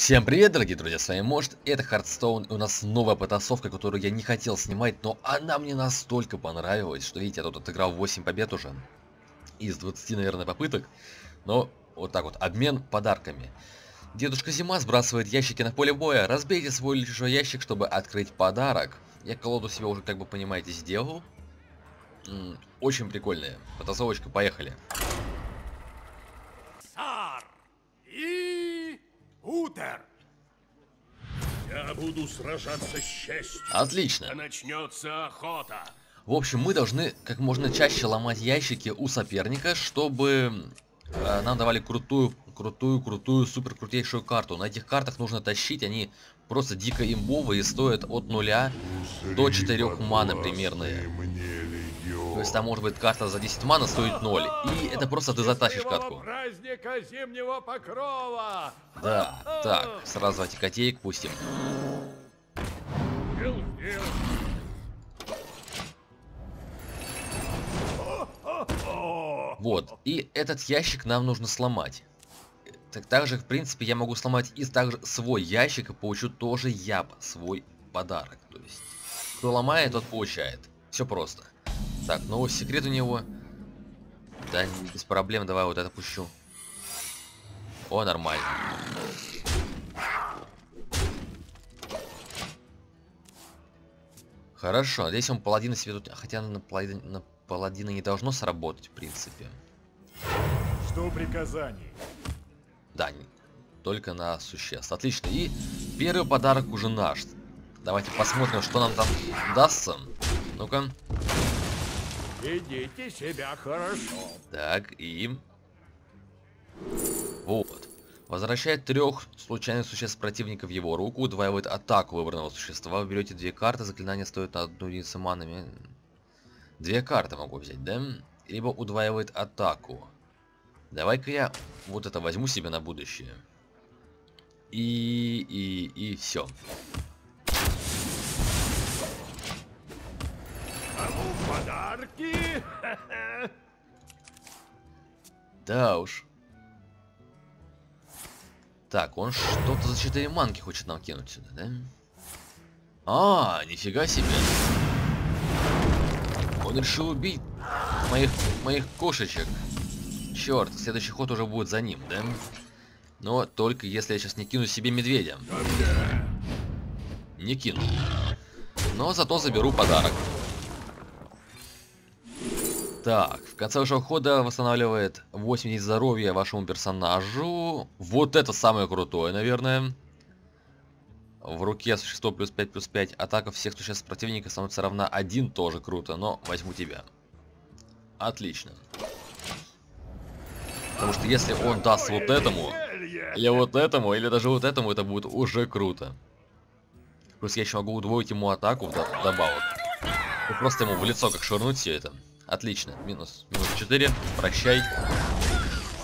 Всем привет, дорогие друзья, с вами Мошт, это Hearthstone, и у нас новая потасовка, которую я не хотел снимать, но она мне настолько понравилась, что видите, я тут отыграл 8 побед уже, из 20, наверное, попыток, но вот так вот, обмен подарками. Дедушка Зима сбрасывает ящики на поле боя, разбейте свой или чужой ящик, чтобы открыть подарок. Я колоду себе уже, как бы понимаете, сделал. Очень прикольная потасовочка, поехали. Утер. Я буду сражаться с счастьем. Отлично. Начнется охота. В общем, мы должны как можно чаще ломать ящики у соперника, чтобы нам давали крутую, супер крутейшую карту. На этих картах нужно тащить, они просто дико имбовые и стоят от 0 до 4 маны примерно. То есть там может быть карта за 10 мана стоит 0. И это просто ты затащишь катку. Праздника зимнего покрова! Да, так, сразу давайте котеек пустим. Вот, и этот ящик нам нужно сломать. Также, в принципе, я могу сломать и также свой ящик и получу тоже я свой подарок. То есть, кто ломает, тот получает. Все просто. Так, ну секрет у него. Да, без проблем, давай вот это пущу. О, нормально. Хорошо, надеюсь, он паладина себе тут... Хотя на паладина не должно сработать, в принципе. Что приказаний? Да, только на существ. Отлично, и первый подарок уже наш. Давайте посмотрим, что нам там удастся. Ну-ка. Ведите себя хорошо. Так, и... Вот. Возвращает 3 случайных существ противника в его руку, удваивает атаку выбранного существа. Вы берете 2 карты, заклинание стоит на 1 единицу манами. 2 карты могу взять, да? Либо удваивает атаку. Давай-ка я вот это возьму себе на будущее. И все. Подарки. Да уж. Так, он что-то за 4 манки хочет нам кинуть сюда, да? А, нифига себе. Он решил убить моих кошечек. Черт, следующий ход уже будет за ним, да? Но только если я сейчас не кину себе медведя. Не кину. Но зато заберу подарок. Так, в конце вашего хода восстанавливает 80 здоровья вашему персонажу. Вот это самое крутое, наверное. В руке существо +5/+5. Атака всех существ противника становится равна 1, тоже круто, но возьму тебя. Отлично. Потому что если он даст вот этому, или вот этому, или даже вот этому, это будет уже круто. Плюс я еще могу удвоить ему атаку вдобавок. Просто ему в лицо как швырнуть все это. Отлично, минус 4, прощай.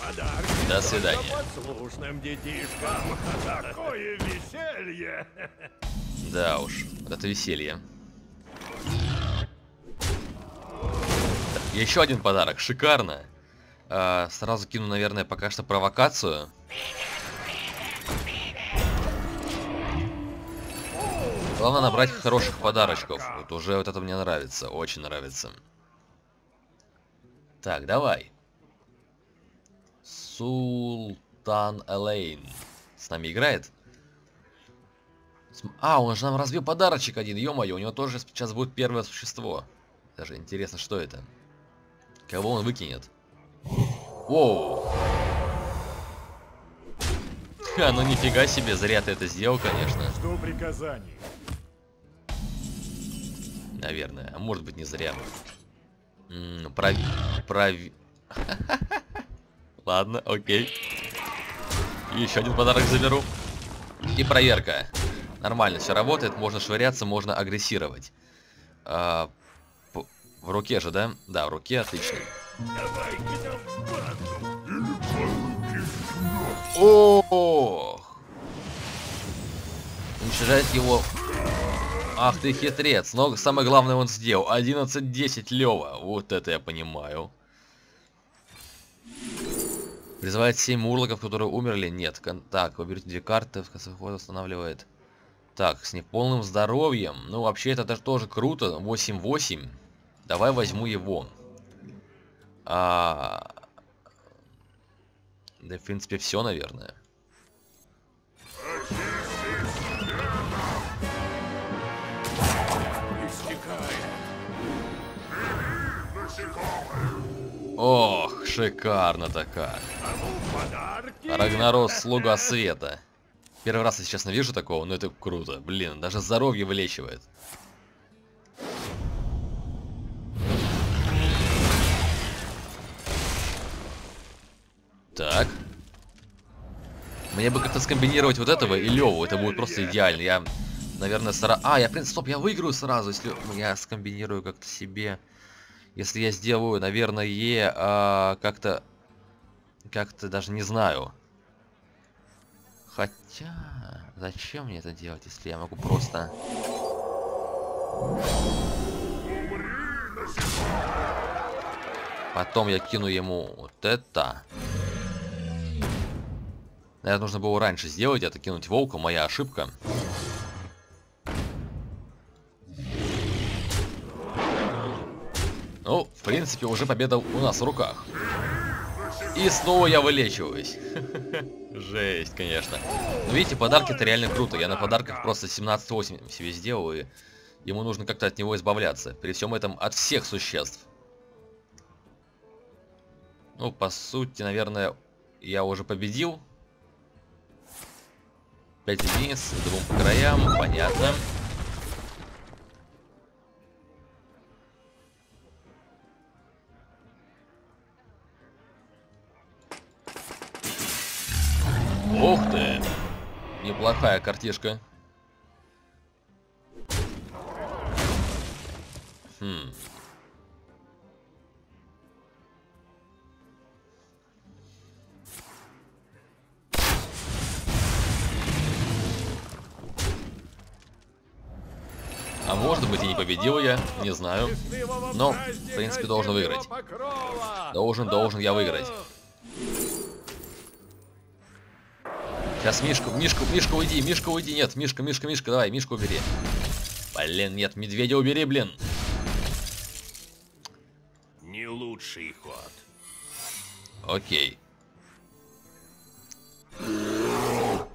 Подарки. До свидания. Такое веселье. Да уж, вот это веселье. Так, еще один подарок, шикарно. Сразу кину, наверное, пока что провокацию. Главное набрать хороших подарочков. Вот уже вот это мне нравится, очень нравится. Так, давай. Султан Элейн с нами играет. А, он же нам разбил подарочек один, ё-моё, у него тоже сейчас будет первое существо. Даже интересно, что это. Кого он выкинет? Воу. Ха, ну нифига себе, зря ты это сделал, конечно. Что приказание? Наверное, а может быть не зря. Ладно, окей. Еще один подарок заберу. И проверка. Нормально, все работает. Можно швыряться, можно агрессировать. В руке же, да? Да, в руке, отлично. Ох! Уничтожает его. Ах ты хитрец, но самое главное он сделал. 11-10, Лёва. Вот это я понимаю. Призывает 7 урлоков, которые умерли. Нет. Так, выберите 2 карты. В конце хода восстанавливает. Так, с неполным здоровьем. Ну, вообще, это даже тоже круто. 8-8. Давай возьму его. Да, в принципе, все, наверное. Ох, шикарно-то как. Рагнарос, слуга света. Первый раз, если честно, вижу такого, но это круто. Блин, даже здоровье вылечивает. Так. Мне бы как-то скомбинировать вот этого и Леву. Это будет просто идеально. Я, наверное, я, в принципе, стоп, я выиграю сразу, если я скомбинирую как-то себе. Если я сделаю, наверное, как-то даже не знаю. Хотя, зачем мне это делать, если я могу просто... Потом я кину ему вот это. Наверное, нужно было раньше сделать, это кинуть волка, моя ошибка. Ну, в принципе, уже победа у нас в руках. И снова я вылечиваюсь. Жесть, конечно. Но видите, подарки-то реально круто. Я на подарках просто 17-8 себе сделал, и ему нужно как-то от него избавляться. При всем этом от всех существ. Ну, по сути, наверное, я уже победил. 5 единиц, 2 по краям, понятно. Ух ты! Неплохая картишка. Хм. А может быть, и не победил я, не знаю. Но, в принципе, должен выиграть. Должен я выиграть. Сейчас Мишка, уйди, Мишка, уйди. Нет, Мишка, давай, Мишку убери. Блин, нет, медведя убери, блин. Не лучший ход. Окей. Мог,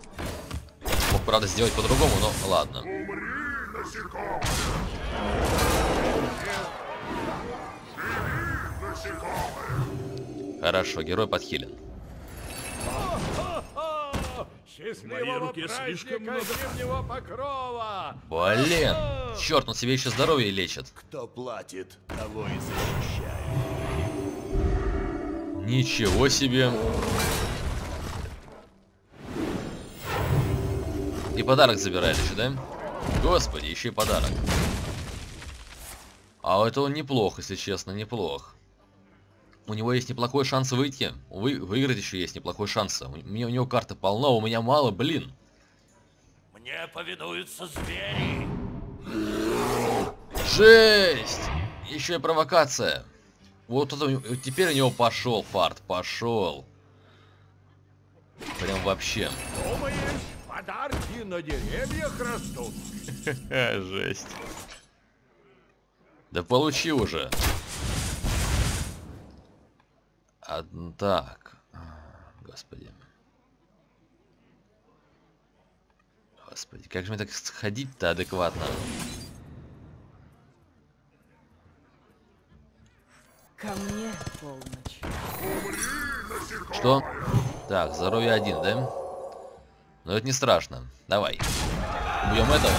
правда, сделать по-другому, но ладно. Умри, насекомое! Живи, насекомое! Хорошо, герой подхилен. Блин, черт, он себе еще здоровье лечит. Кто платит, того и защищает. Ничего себе. И подарок забирает еще, да? Господи, еще и подарок. А это он неплох, если честно, неплох. У него есть неплохой шанс выйти. Выиграть еще есть неплохой шанс. У него карта полна, у меня мало, блин. Мне повинуются звери. Жесть! Еще и провокация. Вот это, теперь у него пошел фарт, пошел. Прям вообще. Думаешь, подарки на деревьях растут? Жесть. Да получи уже. Так, господи, как же мне так сходить-то адекватно? Ко мне полночь. Что? Так, здоровье 1, да? Но это не страшно. Давай, убьем этого.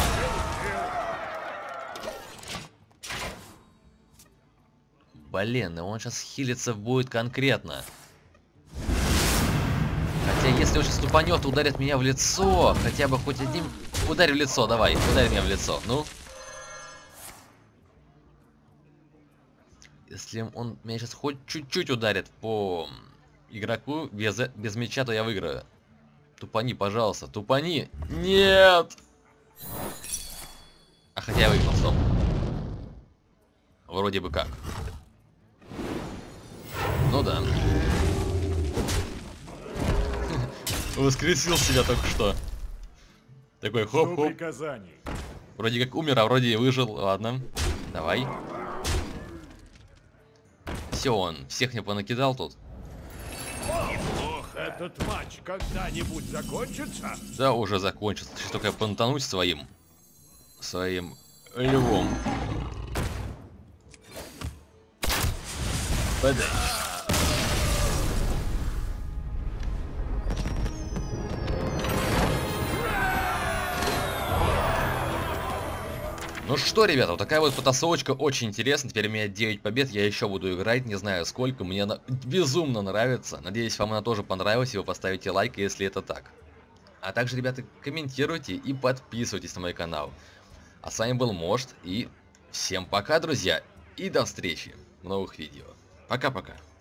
Блин, он сейчас хилиться будет конкретно. Хотя, если он сейчас тупанет, ударит меня в лицо. Хотя бы хоть одним... Ударь в лицо, давай. Ударь меня в лицо. Ну? Если он меня сейчас хоть чуть-чуть ударит по игроку без мяча, то я выиграю. Тупани, пожалуйста. Тупани. Нет! А хотя я выиграл, стоп. Вроде бы как. Ну да. Воскресил себя только что. Такой хоп-хоп. Вроде как умер, а вроде и выжил. Ладно, давай. Все, он всех мне понакидал тут. Этот матч когда-нибудь закончится? Да, уже закончится. Сейчас только понтануть своим львом. Подай. Ну что, ребята, вот такая вот потасовочка, очень интересная. Теперь у меня 9 побед, я еще буду играть, не знаю сколько, мне она безумно нравится. Надеюсь, вам она тоже понравилась, и вы поставите лайк, если это так. А также, ребята, комментируйте и подписывайтесь на мой канал. А с вами был Мошт, и всем пока, друзья, и до встречи в новых видео. Пока-пока.